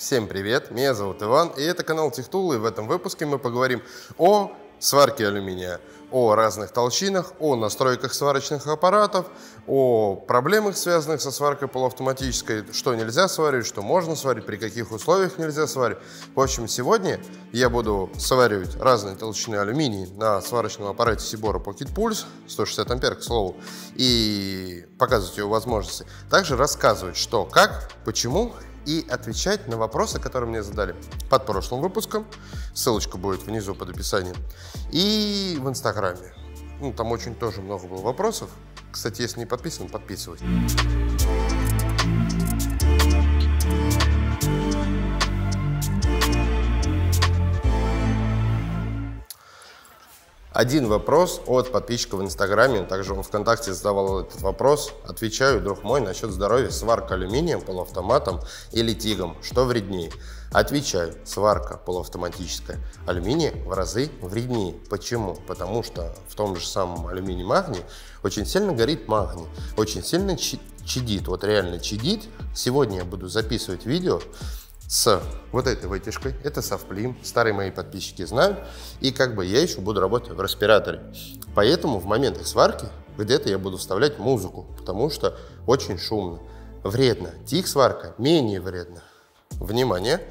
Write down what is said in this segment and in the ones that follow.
Всем привет, меня зовут Иван, и это канал Техтул, и в этом выпуске мы поговорим о сварке алюминия, о разных толщинах, о настройках сварочных аппаратов, о проблемах, связанных со сваркой полуавтоматической, что нельзя сварить, что можно сварить, при каких условиях нельзя сварить. В общем, сегодня я буду сваривать разные толщины алюминия на сварочном аппарате Cebora Pocket Pulse, 160 ампер, к слову, и показывать его возможности. Также рассказывать, что, как, почему, и отвечать на вопросы, которые мне задали под прошлым выпуском. Ссылочка будет внизу под описанием. И в Инстаграме. Ну, там очень тоже много было вопросов. Кстати, если не подписан, подписывайтесь. Один вопрос от подписчика в Инстаграме, также он ВКонтакте задавал этот вопрос. Отвечаю, друг мой, насчет здоровья. Сварка алюминием, полуавтоматом или тигом? Что вреднее? Отвечаю, сварка полуавтоматическая алюминия в разы вреднее. Почему? Потому что в том же самом алюминии магний очень сильно горит магний, очень сильно чадит, вот реально чадит. Сегодня я буду записывать видео с вот этой вытяжкой, это софтплим, старые мои подписчики знают, и как бы я еще буду работать в респираторе. Поэтому в моментах сварки где-то я буду вставлять музыку, потому что очень шумно, вредно. Тиг-сварка менее вредна. Внимание,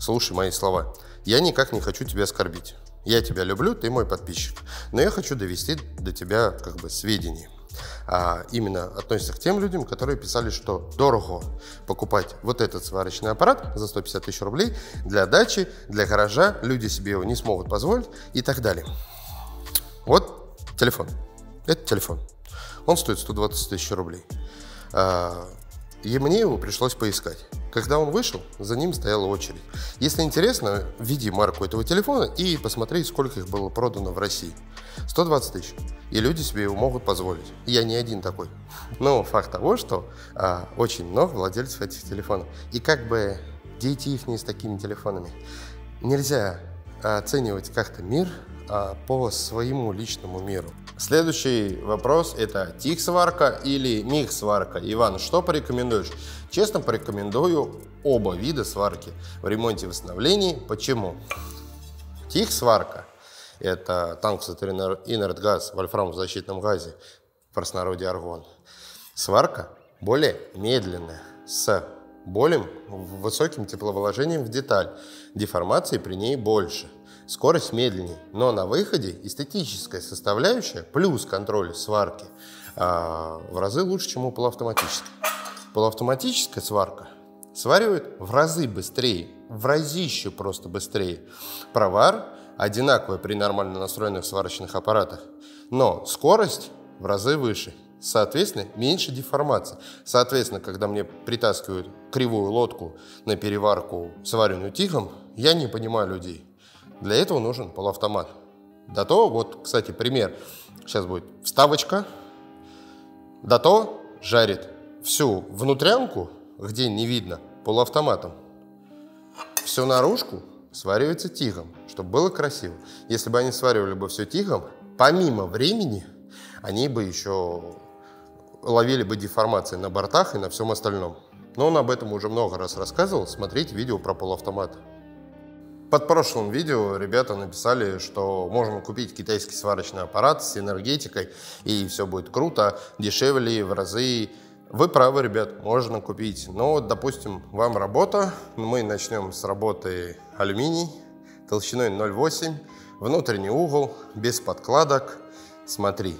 слушай мои слова. Я никак не хочу тебя оскорбить. Я тебя люблю, ты мой подписчик. Но я хочу довести до тебя как бы сведения. А именно относится к тем людям, которые писали, что дорого покупать вот этот сварочный аппарат за 150 тысяч рублей для дачи, для гаража, люди себе его не смогут позволить и так далее. Вот телефон. Это телефон. Он стоит 120 тысяч рублей. И мне его пришлось поискать. Когда он вышел, за ним стояла очередь. Если интересно, введи марку этого телефона и посмотри, сколько их было продано в России. 120 тысяч. И люди себе его могут позволить. Я не один такой. Но факт того, что очень много владельцев этих телефонов. И как бы дети их не с такими телефонами. Нельзя оценивать как-то мир по своему личному миру. Следующий вопрос – это TIG-сварка или MIG-сварка? Иван, что порекомендуешь? Честно, порекомендую оба вида сварки в ремонте и восстановлении. Почему? TIG-сварка – это танк инерт-газ, вольфрам в защитном газе, в простонародье аргон. Сварка более медленная, с более высоким тепловыложением в деталь, деформации при ней больше. Скорость медленнее, но на выходе эстетическая составляющая плюс контроль сварки в разы лучше, чем у полуавтоматической. Полуавтоматическая сварка сваривает в разы быстрее, в разище просто быстрее. Провар одинаковый при нормально настроенных сварочных аппаратах, но скорость в разы выше. Соответственно, меньше деформации. Соответственно, когда мне притаскивают кривую лодку на переварку, сваренную тигом, я не понимаю людей. Для этого нужен полуавтомат. Дато, вот, кстати, пример. Сейчас будет вставочка. Дато жарит всю внутрянку, где не видно, полуавтоматом. Всю наружку сваривается тигом, чтобы было красиво. Если бы они сваривали бы все тигом, помимо времени, они бы еще ловили бы деформации на бортах и на всем остальном. Но он об этом уже много раз рассказывал. Смотрите видео про полуавтомат. Под прошлым видео ребята написали, что можно купить китайский сварочный аппарат с энергетикой, и все будет круто, дешевле в разы. Вы правы, ребят, можно купить. Но, допустим, вам работа. Мы начнем с работы алюминий толщиной 0,8, внутренний угол, без подкладок. Смотри.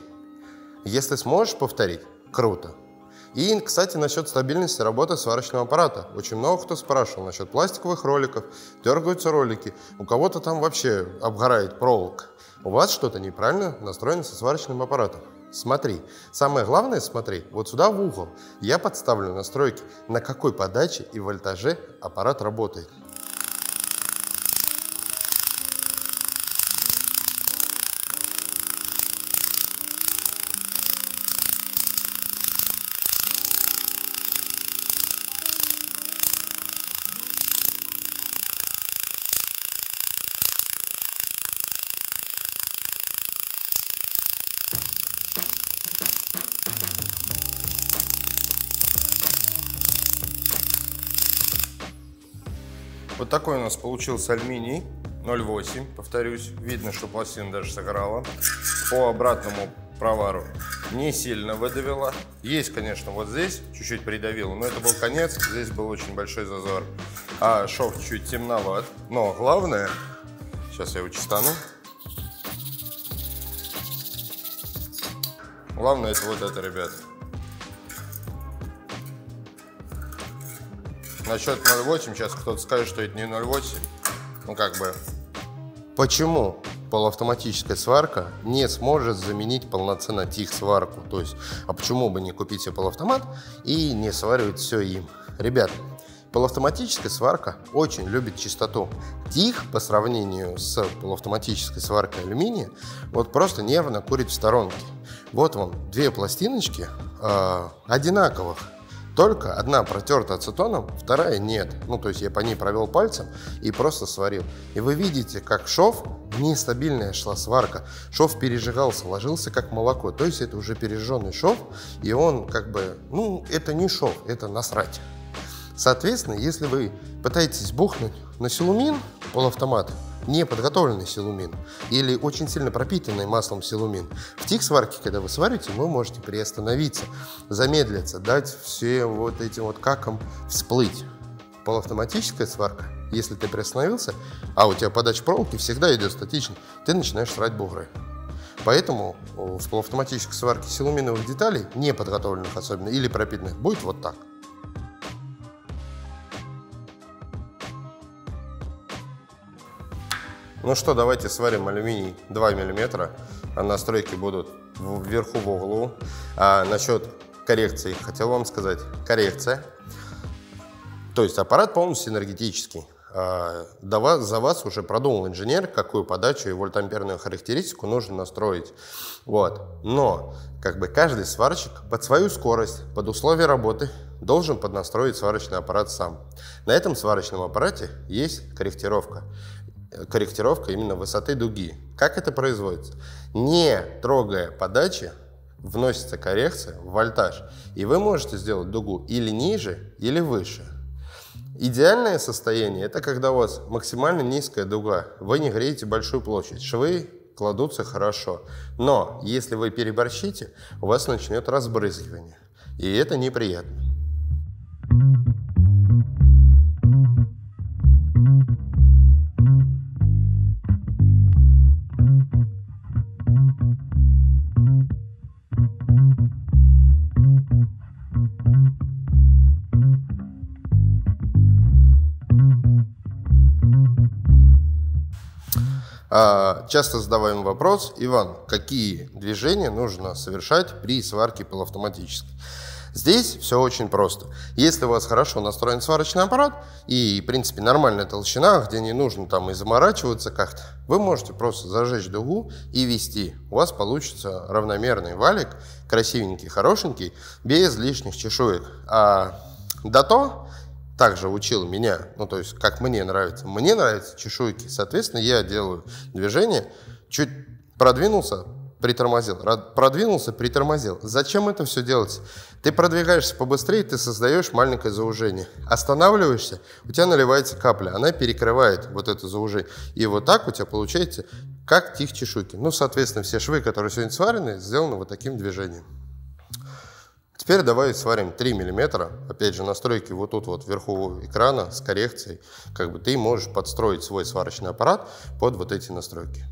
Если сможешь повторить, круто. И, кстати, насчет стабильности работы сварочного аппарата. Очень много кто спрашивал насчет пластиковых роликов, дергаются ролики, у кого-то там вообще обгорает проволока. У вас что-то неправильно настроено со сварочным аппаратом. Смотри. Самое главное, смотри, вот сюда в угол. Я подставлю настройки, на какой подаче и вольтаже аппарат работает. Вот такой у нас получился алюминий 0,8, повторюсь, видно, что пластина даже сыграла. По обратному провару не сильно выдавила. Есть, конечно, вот здесь чуть-чуть придавило, но это был конец, здесь был очень большой зазор. А шов чуть темноват, но главное, сейчас я его чистану. Главное это вот это, ребят. Насчет 0,8, сейчас кто-то скажет, что это не 0,8. Ну как бы. Почему полуавтоматическая сварка не сможет заменить полноценно TIG-сварку? То есть, а почему бы не купить себе полуавтомат и не сваривать все им? Ребят, полуавтоматическая сварка очень любит чистоту. TIG по сравнению с полуавтоматической сваркой алюминия вот просто нервно курит в сторонке. Вот вам две пластиночки одинаковых. Только одна протерта ацетоном, вторая нет. Ну, то есть я по ней провел пальцем и просто сварил. И вы видите, как шов, нестабильная шла сварка. Шов пережигался, ложился как молоко. То есть это уже пережженный шов, и он как бы, ну, это не шов, это насрать. Соответственно, если вы пытаетесь бухнуть на силумин полуавтомат, неподготовленный силумин или очень сильно пропитанный маслом силумин, в TIG-сварке, когда вы сварите, вы можете приостановиться, замедлиться, дать все вот этим вот какам всплыть. Полуавтоматическая сварка, если ты приостановился, а у тебя подача проволоки всегда идет статично, ты начинаешь срать бугры. Поэтому в полуавтоматической сварке силуминовых деталей, неподготовленных особенно или пропитанных, будет вот так. Ну что, давайте сварим алюминий 2 мм, а настройки будут вверху в углу. А насчет коррекции, хотел вам сказать, коррекция. То есть аппарат полностью энергетический. За вас уже продумал инженер, какую подачу и вольтамперную характеристику нужно настроить. Вот. Но как бы каждый сварщик под свою скорость, под условия работы должен поднастроить сварочный аппарат сам. На этом сварочном аппарате есть корректировка. Корректировка именно высоты дуги. Как это производится? Не трогая подачи, вносится коррекция в вольтаж. И вы можете сделать дугу или ниже, или выше. Идеальное состояние – это когда у вас максимально низкая дуга. Вы не греете большую площадь. Швы кладутся хорошо. Но если вы переборщите, у вас начнет разбрызгивание. И это неприятно. Часто задаваем вопрос: Иван, какие движения нужно совершать при сварке полуавтоматической? Здесь все очень просто. Если у вас хорошо настроен сварочный аппарат и, в принципе, нормальная толщина, где не нужно там и заморачиваться как-то, вы можете просто зажечь дугу и вести. У вас получится равномерный валик, красивенький, хорошенький, без лишних чешуек. А дато также учил меня, ну то есть как мне нравится. Мне нравятся чешуйки, соответственно, я делаю движение, чуть продвинулся, притормозил, продвинулся, притормозил. Зачем это все делать? Ты продвигаешься побыстрее, ты создаешь маленькое заужение. Останавливаешься, у тебя наливается капля, она перекрывает вот это заужение. И вот так у тебя получается, как TIG чешуйки. Ну, соответственно, все швы, которые сегодня сварены, сделаны вот таким движением. Теперь давай сварим 3 мм, опять же настройки вот тут вот вверху экрана с коррекцией, как бы ты можешь подстроить свой сварочный аппарат под вот эти настройки.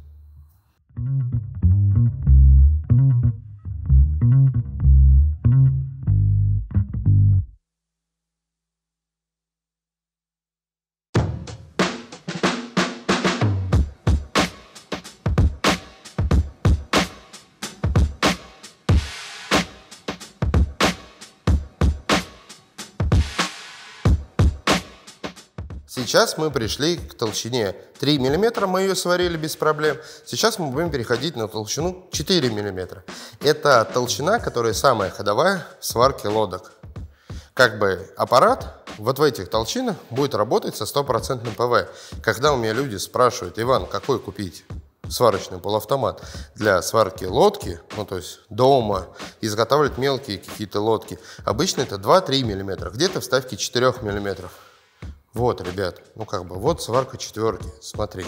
Сейчас мы пришли к толщине 3 мм, мы ее сварили без проблем. Сейчас мы будем переходить на толщину 4 мм. Это толщина, которая самая ходовая в сварке лодок. Как бы аппарат вот в этих толщинах будет работать со 100% ПВ. Когда у меня люди спрашивают: Иван, какой купить сварочный полуавтомат для сварки лодки, ну то есть дома изготавливать мелкие какие-то лодки, обычно это 2-3 мм, где-то вставки 4 мм. Вот, ребят, ну как бы, вот сварка четверки, смотри.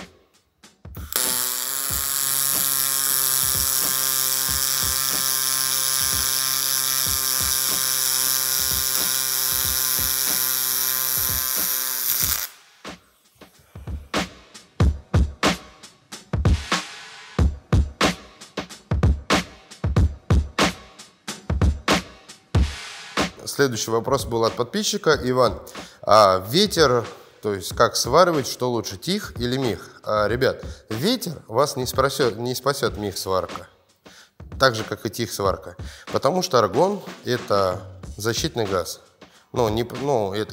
Следующий вопрос был от подписчика. Иван, ветер, то есть как сваривать, что лучше, ТИГ или МИГ? Ребят, ветер вас не спасет МИГ-сварка, так же, как и ТИГ-сварка, потому что аргон – это защитный газ. Это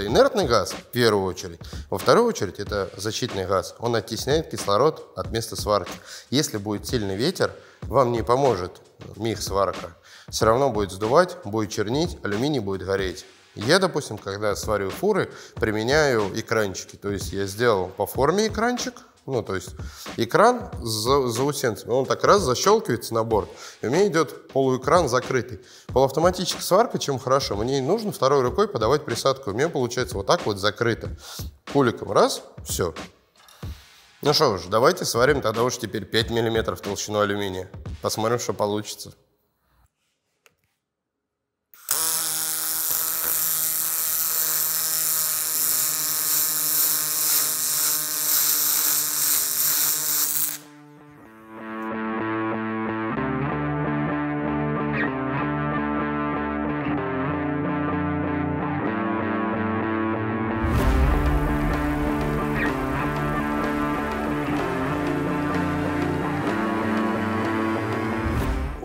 инертный газ, в первую очередь. Во вторую очередь, это защитный газ. Он оттесняет кислород от места сварки. Если будет сильный ветер, вам не поможет МИГ-сварка. Все равно будет сдувать, будет чернить, алюминий будет гореть. Я, допустим, когда сварю фуры, применяю экранчики. То есть я сделал по форме экранчик, экран с заусенцами. Он так раз защелкивается на борт, и у меня идет полуэкран закрытый. Полуавтоматическая сварка, чем хорошо, мне не нужно второй рукой подавать присадку. У меня получается вот так вот закрыто. Куликом раз, все. Ну что ж, давайте сварим тогда уж теперь 5 мм толщину алюминия. Посмотрим, что получится.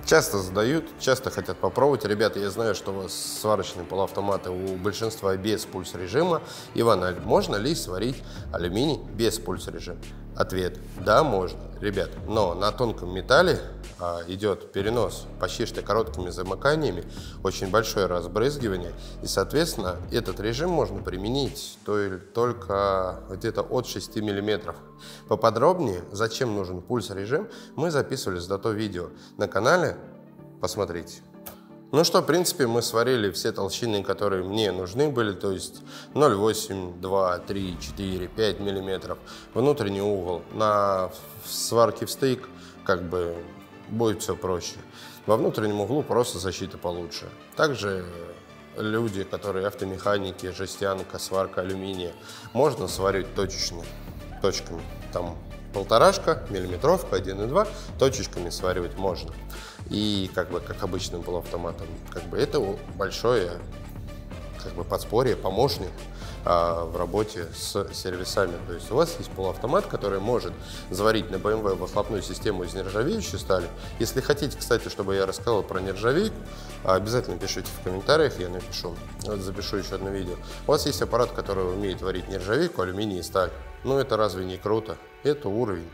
Часто задают, часто хотят попробовать. Ребята, я знаю, что у вас сварочные полуавтоматы у большинства без пульс-режима. Иван, а можно ли сварить алюминий без пульс-режима? Ответ – да, можно, ребят. Но на тонком металле идет перенос почти что короткими замыканиями, очень большое разбрызгивание. И, соответственно, этот режим можно применить только где-то от 6 мм. Поподробнее, зачем нужен пульс-режим, мы записывали с дато видео на канале. Посмотрите. Ну что, в принципе, мы сварили все толщины, которые мне нужны были, то есть 0,8, 2, 3, 4, 5 мм. Внутренний угол на сварке в стык, как бы, будет все проще. Во внутреннем углу просто защита получше. Также люди, которые автомеханики, жестянка, сварка алюминия, можно сварить точечно, точками, там полторашка, миллиметровка, 1,2, точечками сваривать можно. И как обычным полуавтоматом, это большое подспорье, помощник в работе с сервисами. То есть у вас есть полуавтомат, который может заварить на BMW выхлопную систему из нержавеющей стали. Если хотите, кстати, чтобы я рассказал про нержавейку, обязательно пишите в комментариях, я напишу, запишу еще одно видео. У вас есть аппарат, который умеет варить нержавейку, алюминий и сталь. Ну это разве не круто? Это уровень.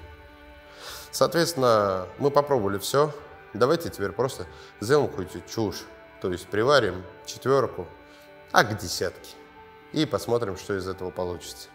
Соответственно, мы попробовали все. Давайте теперь просто сделаем какую-то чушь, то есть приварим четверку, к десятке, и посмотрим, что из этого получится.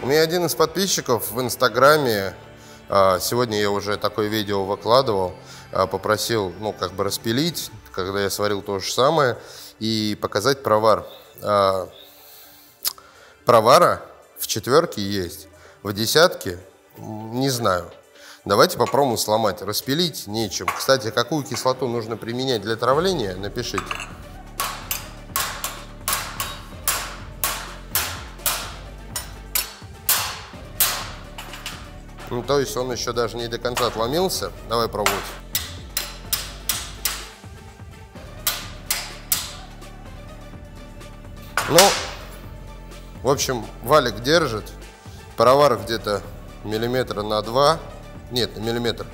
У меня один из подписчиков в Инстаграме, сегодня я уже такое видео выкладывал, попросил, распилить, когда я сварил то же самое, и показать провар. Провара в четверке есть, в десятке не знаю. Давайте попробуем сломать. Распилить нечем. Кстати, какую кислоту нужно применять для травления, напишите. То есть он еще даже не до конца отломился. Давай пробовать. В общем, валик держит. Провар где-то миллиметра на 2. Нет, на миллиметр.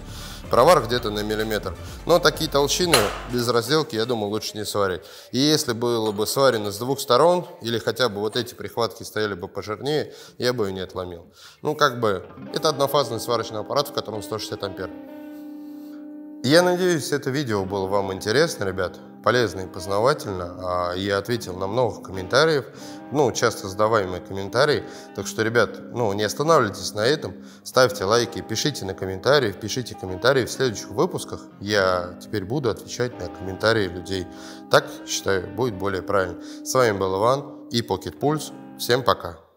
Провар где-то на миллиметр. Но такие толщины без разделки, я думаю, лучше не сварить. И если было бы сварено с двух сторон, или хотя бы вот эти прихватки стояли бы пожирнее, я бы ее не отломил. Это однофазный сварочный аппарат, в котором 160 ампер. Я надеюсь, это видео было вам интересно, ребят, полезно и познавательно. Я ответил на много комментариев, часто задаваемые комментарии. Так что, ребят, не останавливайтесь на этом, ставьте лайки, пишите комментарии в следующих выпусках. Я теперь буду отвечать на комментарии людей. Так, считаю, будет более правильно. С вами был Иван и Pocket Pulse. Всем пока!